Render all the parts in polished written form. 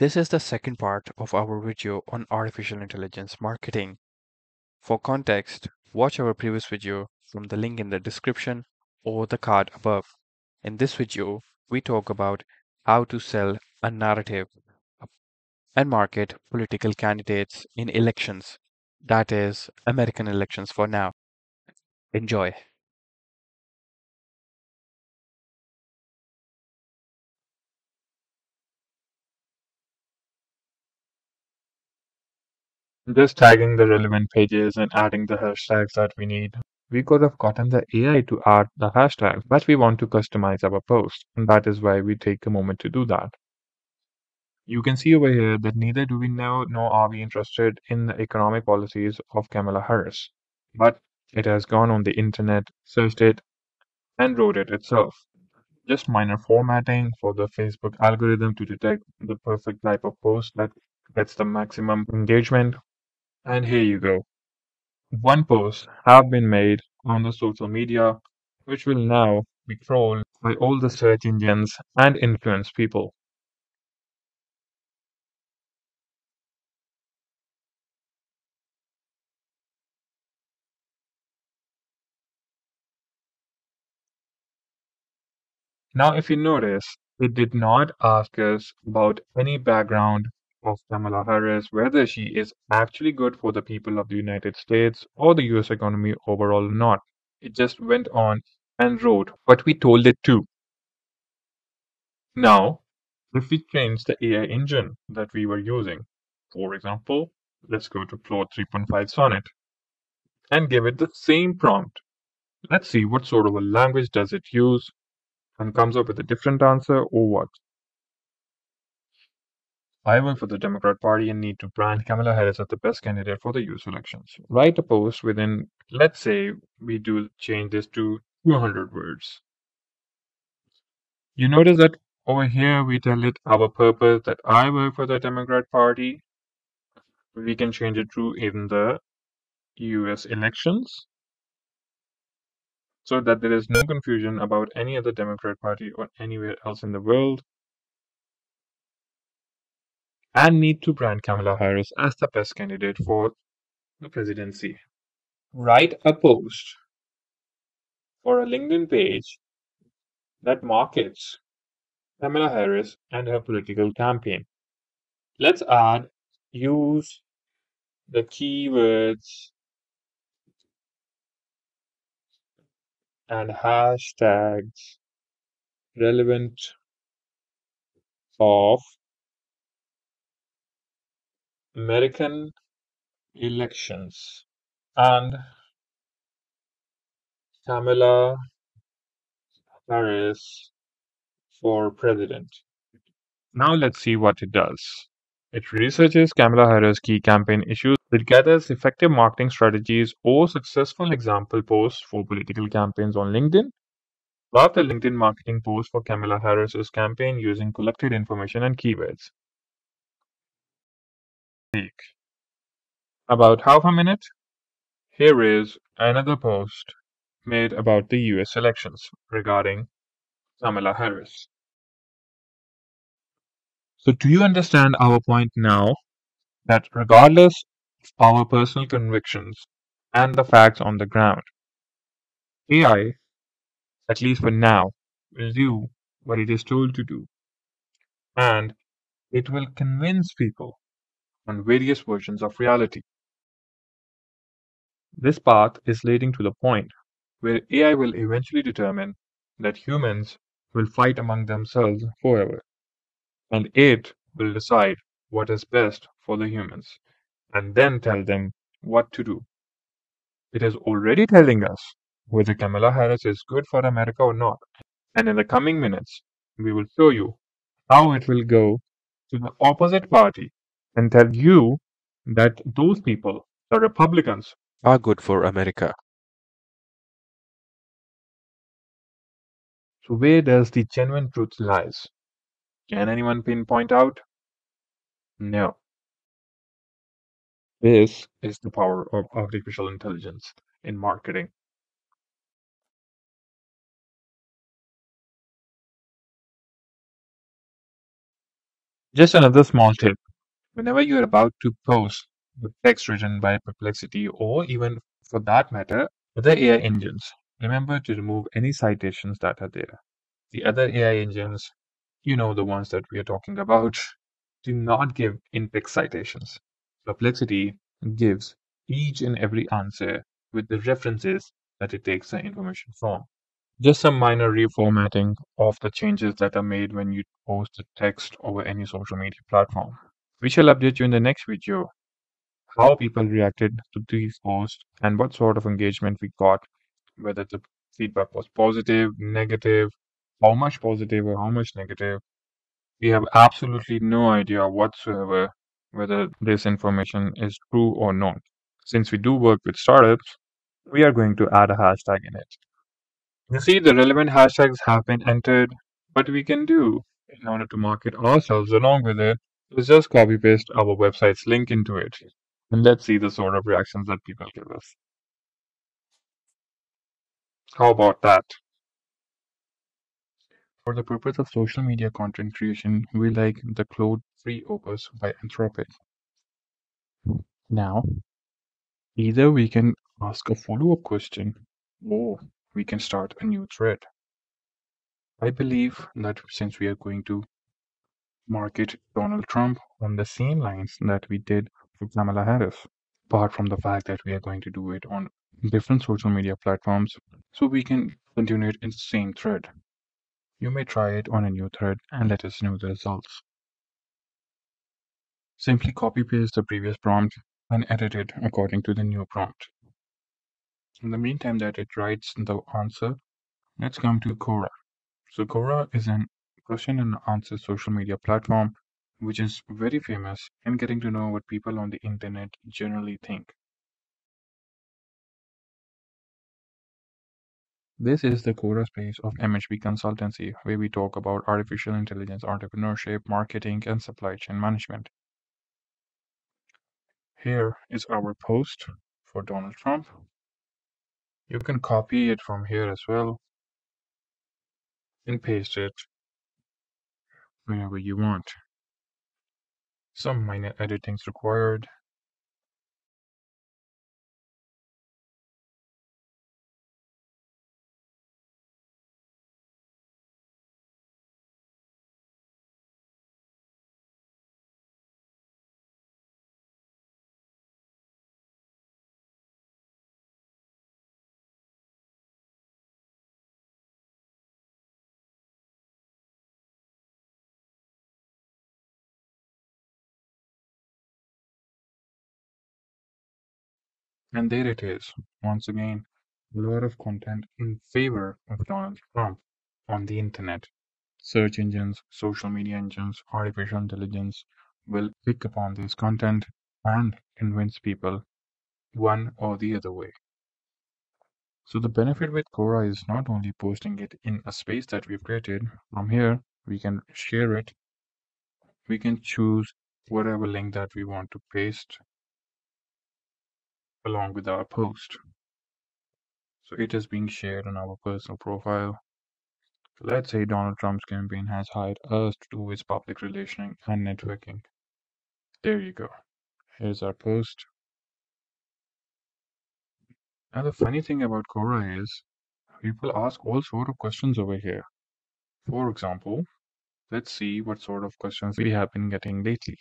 This is the second part of our video on artificial intelligence marketing. For context, watch our previous video from the link in the description or the card above. In this video, we talk about how to sell a narrative and market political candidates in elections, that is, American elections for now. Enjoy. Just tagging the relevant pages and adding the hashtags that we need. We could have gotten the AI to add the hashtags, but we want to customize our post, and that is why we take a moment to do that. You can see over here that neither do we know nor are we interested in the economic policies of Kamala Harris, but it has gone on the internet, searched it, and wrote it itself. Just minor formatting for the Facebook algorithm to detect the perfect type of post that gets the maximum engagement. And here you go. One post have been made on the social media, which will now be crawled by all the search engines and influence people. Now, if you notice, it did not ask us about any background of Kamala Harris, whether she is actually good for the people of the United States or the US economy overall or not. It just went on and wrote what we told it to. Now, if we change the AI engine that we were using, for example, let's go to Claude 3.5 Sonnet and give it the same prompt. Let's see what sort of a language does it use and comes up with a different answer or what. I work for the Democrat Party and need to brand Kamala Harris as the best candidate for the US elections. Write a post within, let's say we do change this to 200 words. You notice that over here we tell it our purpose, that I work for the Democrat Party. We can change it to in the US elections, so that there is no confusion about any other Democrat Party or anywhere else in the world. And need to brand Kamala Harris as the best candidate for the presidency. Write a post for a LinkedIn page that markets Kamala Harris and her political campaign. Let's add, use the keywords and hashtags relevant of American elections and Kamala Harris for president. Now let's see what it does. It researches Kamala Harris' key campaign issues. It gathers effective marketing strategies or successful example posts for political campaigns on LinkedIn. Draft a LinkedIn marketing post for Kamala Harris' campaign using collected information and keywords. About half a minute, here is another post made about the US elections regarding Kamala Harris. So do you understand our point now that regardless of our personal convictions and the facts on the ground, AI, at least for now, will do what it is told to do, and it will convince people on various versions of reality. This path is leading to the point where AI will eventually determine that humans will fight among themselves forever, and it will decide what is best for the humans and then tell them what to do. It is already telling us whether Kamala Harris is good for America or not, and in the coming minutes we will show you how it will go to the opposite party and tell you that those people, the Republicans, are good for America. So where does the genuine truth lies? Can anyone pinpoint out? No. This is the power of artificial intelligence in marketing. Just another small tip. Whenever you're about to post the text written by Perplexity, or even for that matter, other AI engines, remember to remove any citations that are there. The other AI engines, you know, the ones that we are talking about, do not give in-text citations. Perplexity gives each and every answer with the references that it takes the information from. Just some minor reformatting of the changes that are made when you post the text over any social media platform. We shall update you in the next video how people reacted to these posts and what sort of engagement we got, whether the feedback was positive, negative, how much positive or how much negative. We have absolutely no idea whatsoever whether this information is true or not. Since we do work with startups, we are going to add a hashtag in it. You see, the relevant hashtags have been entered, but we can do in order to market ourselves along with it is just copy paste our website's link into it, and let's see the sort of reactions that people give us. How about that? For the purpose of social media content creation, we like the Claude 3 opus by Anthropic. Now, either we can ask a follow-up question or we can start a new thread. I believe that since we are going to market Donald Trump on the same lines that we did for Kamala Harris, apart from the fact that we are going to do it on different social media platforms, so we can continue it in the same thread. You may try it on a new thread and let us know the results. Simply copy-paste the previous prompt and edit it according to the new prompt. In the meantime that it writes the answer, let's come to Quora. So Quora is a question and answer social media platform which is very famous in getting to know what people on the internet generally think. This is the Quora space of MHP Consultancy, where we talk about artificial intelligence, entrepreneurship, marketing, and supply chain management. Here is our post for Donald Trump. You can copy it from here as well and paste it whenever you want. Some minor editing is required. And there it is. Once again, a lot of content in favor of Donald Trump on the internet. Search engines, social media engines, artificial intelligence will pick upon this content and convince people one or the other way. So the benefit with Quora is not only posting it in a space that we've created. From here, we can share it. We can choose whatever link that we want to paste along with our post. So it is being shared on our personal profile. So let's say Donald Trump's campaign has hired us to do its public relations and networking. There you go. Here's our post. Now the funny thing about Quora is people ask all sorts of questions over here. For example, let's see what sort of questions we have been getting lately.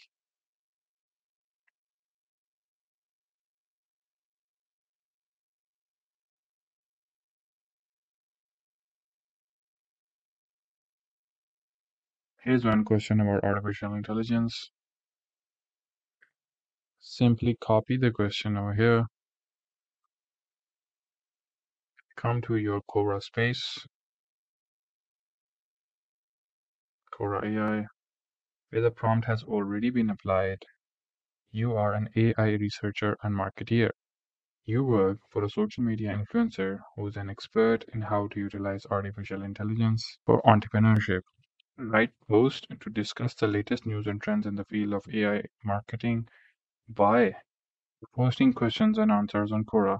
Here's one question about artificial intelligence. Simply copy the question over here. Come to your Quora space, Quora AI, where the prompt has already been applied. You are an AI researcher and marketeer. You work for a social media influencer who's an expert in how to utilize artificial intelligence for entrepreneurship. Write post to discuss the latest news and trends in the field of AI marketing by posting questions and answers on Quora.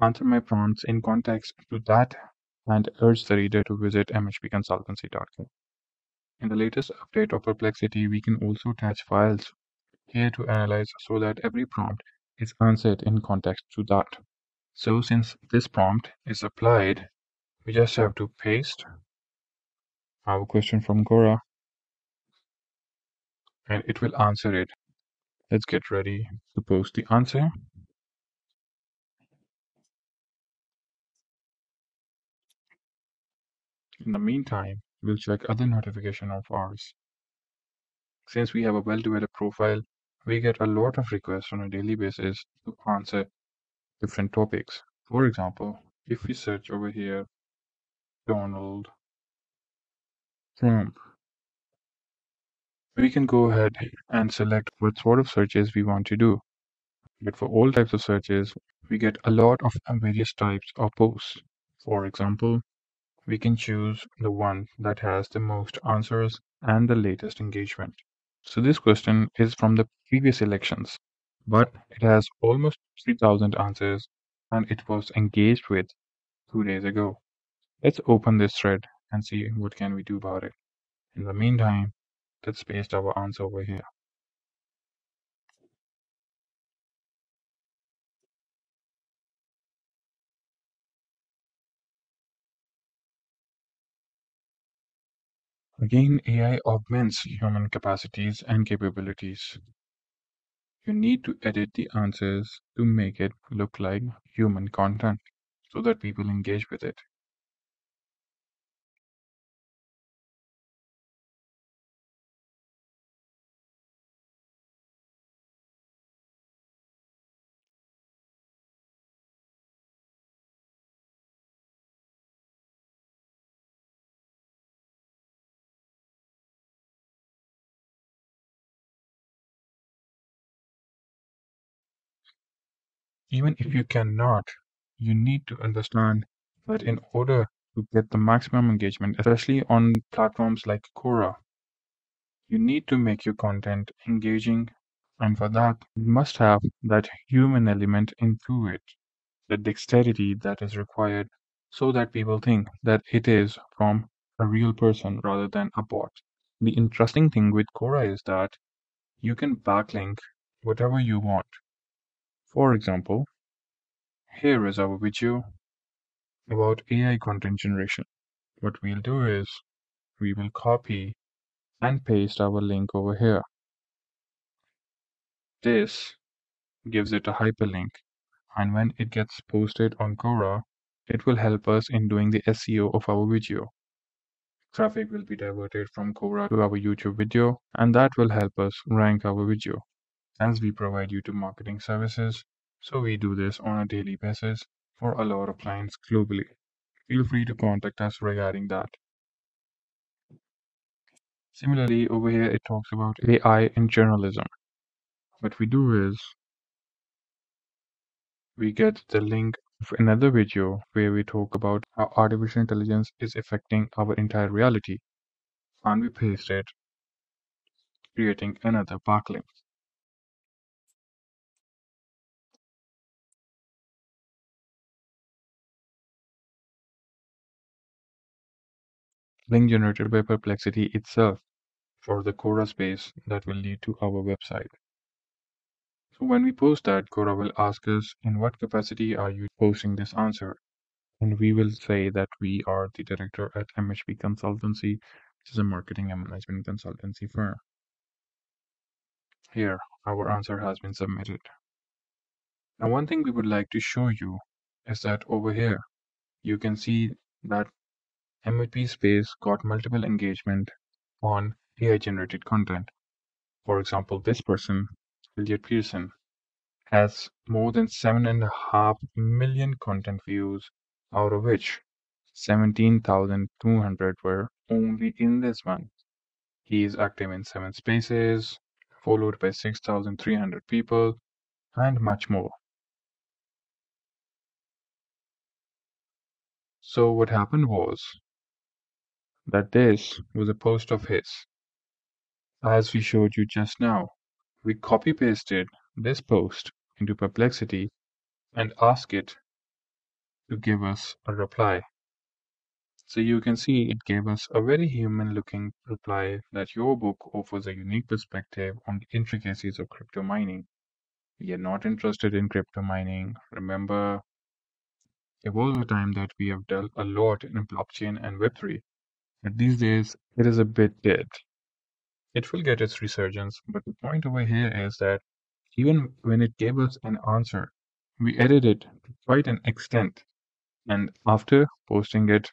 Answer my prompts in context to that and urge the reader to visit mhpconsultancy.com. In the latest update of Perplexity, we can also attach files here to analyze so that every prompt is answered in context to that. So since this prompt is applied, we just have to paste our question from Quora and it will answer it. Let's get ready to post the answer. In the meantime, we'll check other notification of ours. Since we have a well-developed profile, we get a lot of requests on a daily basis to answer different topics. For example, if we search over here, Donald Trump, we can go ahead and select what sort of searches we want to do. But for all types of searches, we get a lot of various types of posts. For example, we can choose the one that has the most answers and the latest engagement. So this question is from the previous elections, but it has almost 3,000 answers and it was engaged with 2 days ago. Let's open this thread and see what can we do about it. In the meantime, let's paste our answer over here. Again, AI augments human capacities and capabilities. You need to edit the answers to make it look like human content so that people engage with it. Even if you cannot, you need to understand that in order to get the maximum engagement, especially on platforms like Quora, you need to make your content engaging, and for that, you must have that human element into it, the dexterity that is required so that people think that it is from a real person rather than a bot. The interesting thing with Quora is that you can backlink whatever you want. For example, here is our video about AI content generation. What we'll do is, we will copy and paste our link over here. This gives it a hyperlink, and when it gets posted on Quora, it will help us in doing the SEO of our video. Traffic will be diverted from Quora to our YouTube video, and that will help us rank our video. As we provide YouTube marketing services, so we do this on a daily basis for a lot of clients globally. Feel free to contact us regarding that. Similarly, over here it talks about AI in journalism. What we do is, we get the link of another video where we talk about how artificial intelligence is affecting our entire reality, and we paste it, creating another backlink. Link generated by Perplexity itself for the Quora space that will lead to our website. So when we post that, Quora will ask us, in what capacity are you posting this answer? And we will say that we are the director at MHP Consultancy, which is a marketing and management consultancy firm. Here, our answer has been submitted. Now, one thing we would like to show you is that over here, you can see that MHP space got multiple engagement on AI generated content. For example, this person, Elliot Pearson, has more than 7.5 million content views, out of which 17,200 were only in this one. He is active in 7 spaces, followed by 6,300 people, and much more. So what happened was that this was a post of his. As we showed you just now, we copy pasted this post into Perplexity and ask it to give us a reply. So you can see it gave us a very human-looking reply that your book offers a unique perspective on the intricacies of crypto mining. We are not interested in crypto mining. Remember, there was a time that we have dealt a lot in blockchain and Web3, but these days it is a bit dead. It will get its resurgence, but the point over here is that even when it gave us an answer, we edited it to quite an extent, and after posting it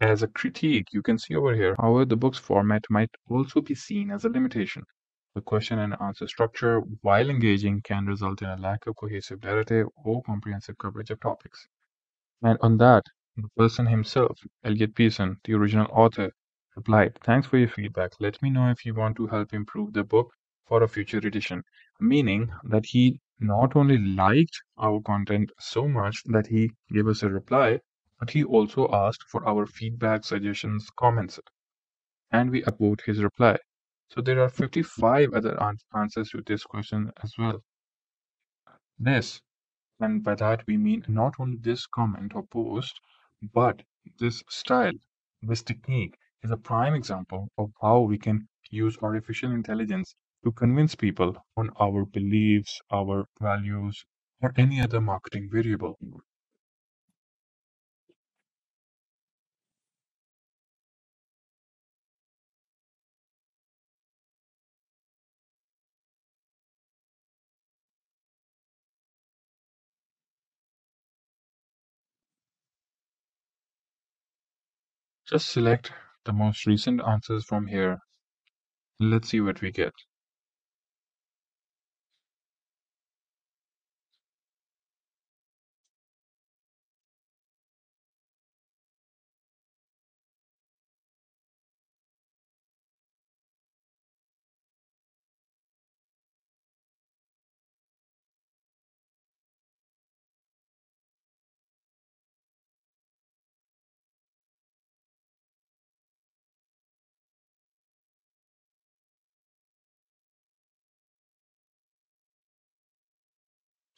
as a critique, you can see over here. However, the book's format might also be seen as a limitation. The question and answer structure, while engaging, can result in a lack of cohesive narrative or comprehensive coverage of topics. And on that, the person himself, Elliot Pearson, the original author, replied, "Thanks for your feedback. Let me know if you want to help improve the book for a future edition." Meaning that he not only liked our content so much that he gave us a reply, but he also asked for our feedback, suggestions, comments, and we upvote his reply. So there are 55 other answers to this question as well. This, and by that we mean not only this comment or post, but this style, this technique is a prime example of how we can use artificial intelligence to convince people on our beliefs, our values, or any other marketing variable. Just select the most recent answers from here. Let's see what we get.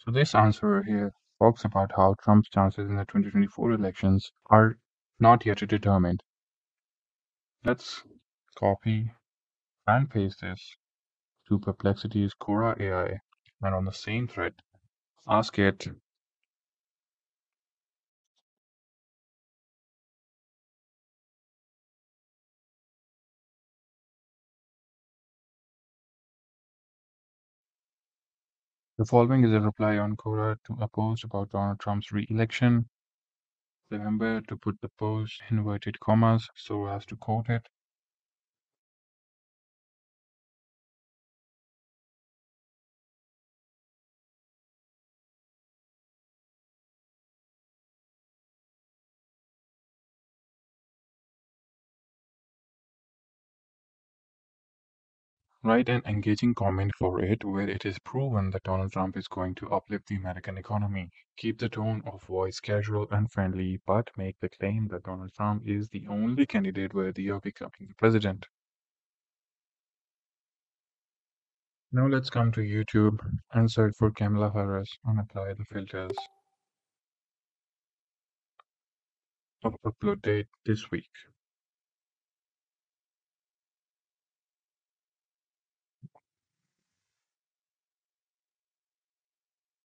So this answer here talks about how Trump's chances in the 2024 elections are not yet determined. Let's copy and paste this to Perplexity's Quora AI, and on the same thread, ask it, "The following is a reply on Quora to a post about Donald Trump's re-election. Remember to put the post in inverted commas so as to quote it." Write an engaging comment for it where it is proven that Donald Trump is going to uplift the American economy. Keep the tone of voice casual and friendly, but make the claim that Donald Trump is the only candidate worthy of becoming the president. Now let's come to YouTube and search for Kamala Harris and apply the filters of upload date this week.